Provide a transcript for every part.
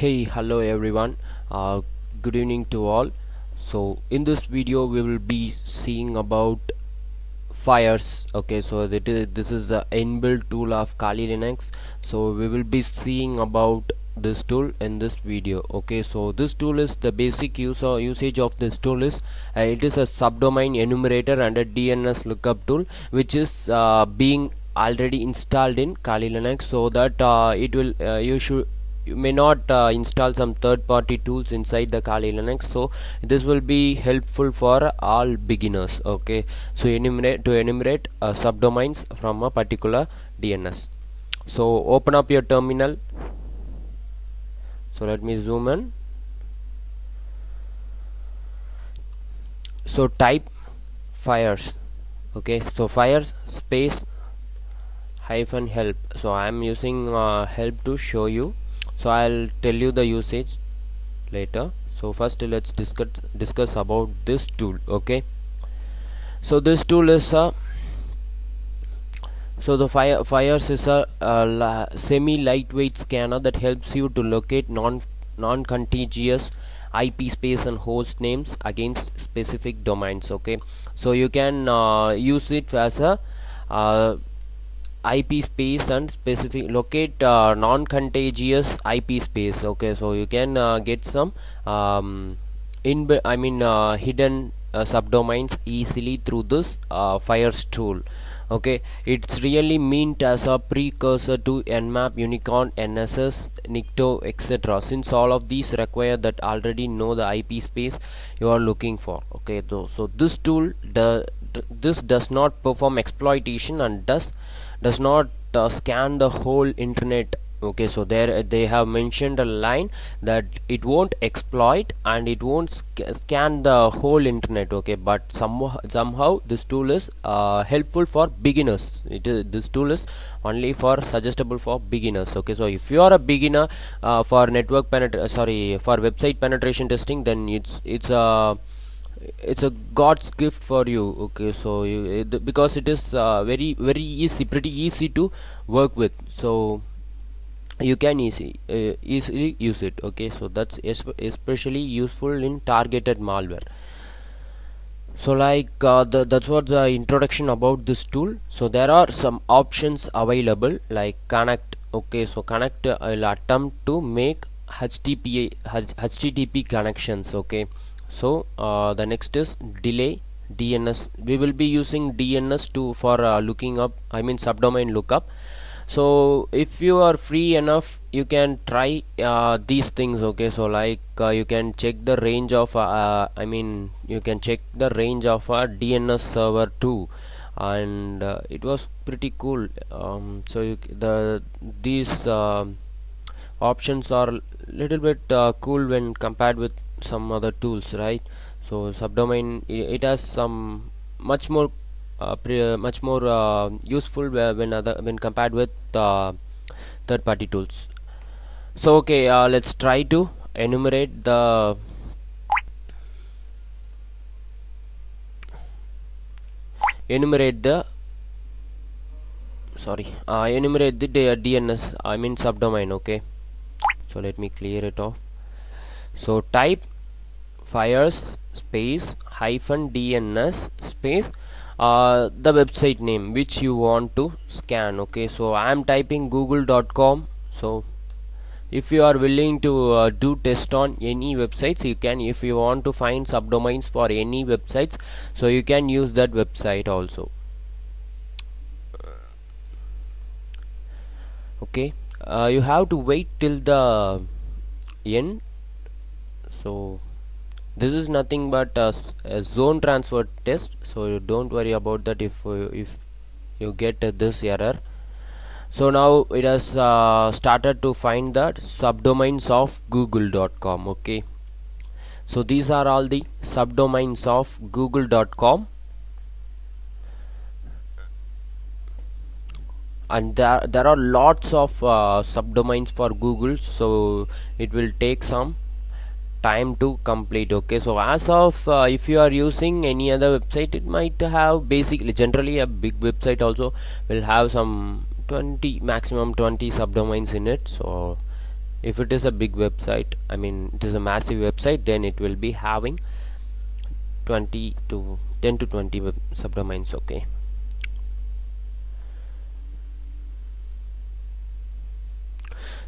Hey, hello everyone, good evening to all. So in this video we will be seeing about fierce. Okay, so this is the inbuilt tool of Kali Linux. So we will be seeing about this tool in this video. Okay, so this tool is the basic usage of this tool is it is a subdomain enumerator and a DNS lookup tool, which is being already installed in Kali Linux, so that you may not install some third-party tools inside the Kali Linux. So this will be helpful for all beginners. Okay, so to enumerate subdomains from a particular DNS. So open up your terminal. So let me zoom in. So type fierce. Okay, so fierce space hyphen help. So I am using help to show you. So I'll tell you the usage later. So first let's discuss about this tool. Okay, so this tool is a fierce is a semi lightweight scanner that helps you to locate non-contiguous IP space and host names against specific domains. Okay, so you can use it as a IP space and specific locate non-contiguous IP space. Okay, so you can get some hidden subdomains easily through this fierce tool. Okay, it's really meant as a precursor to nmap, unicorn, nss, nikto, etc., since all of these require that already know the IP space you are looking for. Okay, so this tool this does not perform exploitation and does not scan the whole internet. Okay, so they have mentioned a line that it won't exploit and it won't scan the whole internet. Okay, but somehow this tool is helpful for beginners. This tool is only for suggestible for beginners. Okay, so if you are a beginner for website penetration testing, then it's a God's gift for you. Okay, so because it is pretty easy to work with, so you can easily use it. Okay, so that's especially useful in targeted malware. So that's what the introduction about this tool. So there are some options available like connect. Okay, so connect will attempt to make HTTP connections. Okay, so the next is delay DNS. We will be using DNS for looking up, subdomain lookup. So if you are free enough, you can try these things. Okay, so you can check the range of a DNS server too, and it was pretty cool. So these options are a little bit cool when compared with some other tools, right? So subdomain, it has some much more useful when compared with third-party tools. So okay, let's try to enumerate the. Enumerate the DNS subdomain. Okay, so let me clear it off. So type fierce space hyphen DNS space the website name which you want to scan. Okay, so I am typing google.com. so if you are willing to do test on any websites, you can. If you want to find subdomains for any websites, so you can use that website also. Okay, you have to wait till the end. So this is nothing but a zone transfer test, so you don't worry about that if you get this error. So now it has started to find the subdomains of google.com. okay, so these are all the subdomains of google.com, and there are lots of subdomains for Google, so it will take some time to complete. Okay, so as of if you are using any other website, it might have basically generally a big website also will have some 20 maximum 20 subdomains in it. So If it is a big website, I mean it is a massive website, then it will be having 10 to 20 web subdomains. Okay,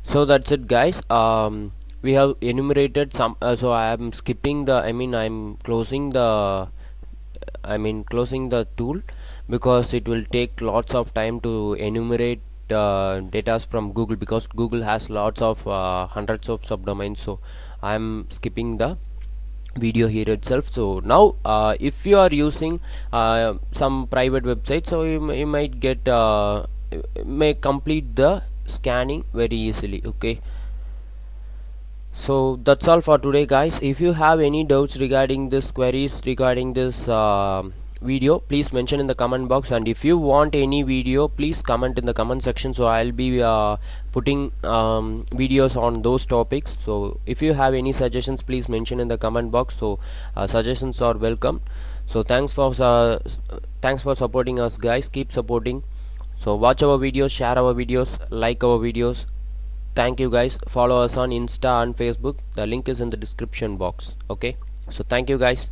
so that's it guys. We have enumerated some so I am skipping the, I mean closing the tool, because it will take lots of time to enumerate data from Google, because Google has lots of hundreds of subdomains. So I am skipping the video here itself. So now if you are using some private website, so you might get may complete the scanning very easily. Okay, so that's all for today guys. If you have any doubts regarding this queries, regarding this video, please mention in the comment box, and if you want any video, please comment in the comment section. So I'll be putting videos on those topics. So if you have any suggestions, please mention in the comment box. So suggestions are welcome. So thanks for supporting us guys. Keep supporting. So watch our videos, share our videos, like our videos. Thank you guys. Follow us on Insta and Facebook. The link is in the description box. Okay, so thank you guys.